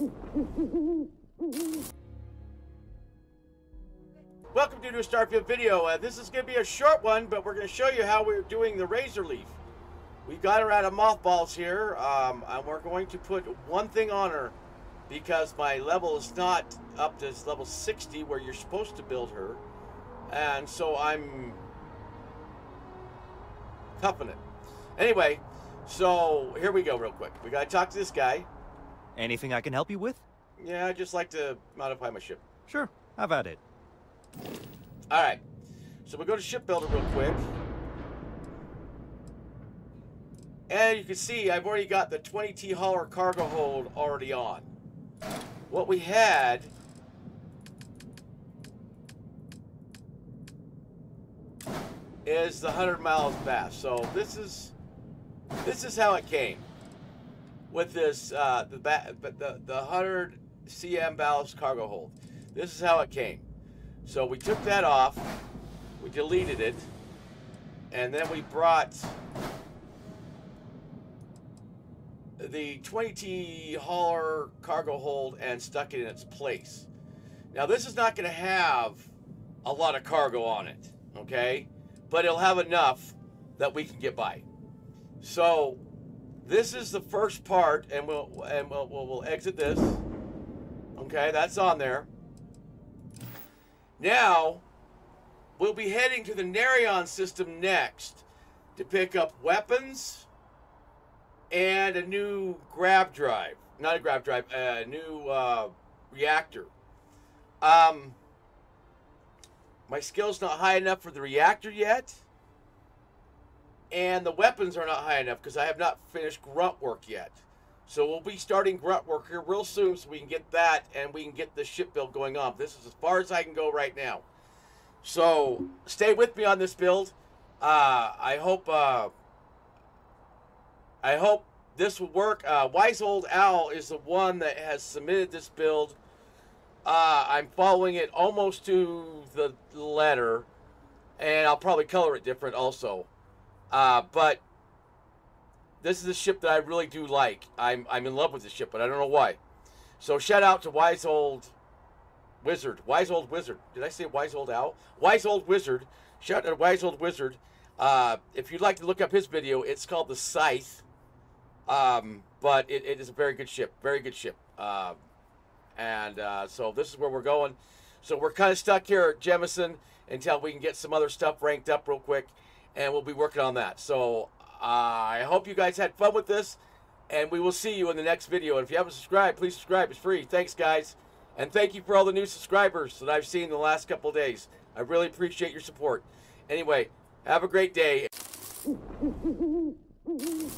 Welcome to a Starfield video. This is going to be a short one, but we're going to show you how we're doing the Razor Leaf. We got her out of mothballs here, and we're going to put one thing on her because my level is not up to level 60 where you're supposed to build her, and so I'm cuffing it. Anyway, so here we go real quick. We got to talk to this guy. Anything I can help you with? Yeah, I'd just like to modify my ship. Sure, how about it? All right, so we go to shipbuilder real quick. And you can see I've already got the 20T hauler cargo hold already on. What we had is the 100 miles fast. So this is how it came with this the 100 cm ballast cargo hold. This is how it came. So we took that off, we deleted it, and then we brought the 20T hauler cargo hold and stuck it in its place. Now this is not going to have a lot of cargo on it, okay? But it'll have enough that we can get by. So this is the first part, and we'll exit this. Okay, that's on there. Now, we'll be heading to the Narion system next to pick up weapons and a new grab drive. Not a grab drive, a new reactor. My skill's not high enough for the reactor yet. And the weapons are not high enough because I have not finished grunt work yet. So we'll be starting grunt work here real soon so we can get that and we can get the ship build going on. This is as far as I can go right now. So stay with me on this build. I hope this will work. Wise Old Owl is the one that has submitted this build. I'm following it almost to the letter. And I'll probably color it different also. But this is a ship that I really do like. I'm in love with this ship, but I don't know why. So shout out to Wise Old Wizard. Wise Old Wizard. Did I say Wise Old Owl? Wise Old Wizard. Shout out to Wise Old Wizard. If you'd like to look up his video, it's called the Scythe. But it is a very good ship. Very good ship. So this is where we're going. So we're kind of stuck here at Jemison until we can get some other stuff ranked up real quick. And we'll be working on that. So I hope you guys had fun with this. And we will see you in the next video. And if you haven't subscribed, please subscribe. It's free. Thanks, guys. And thank you for all the new subscribers that I've seen in the last couple of days. I really appreciate your support. Anyway, have a great day.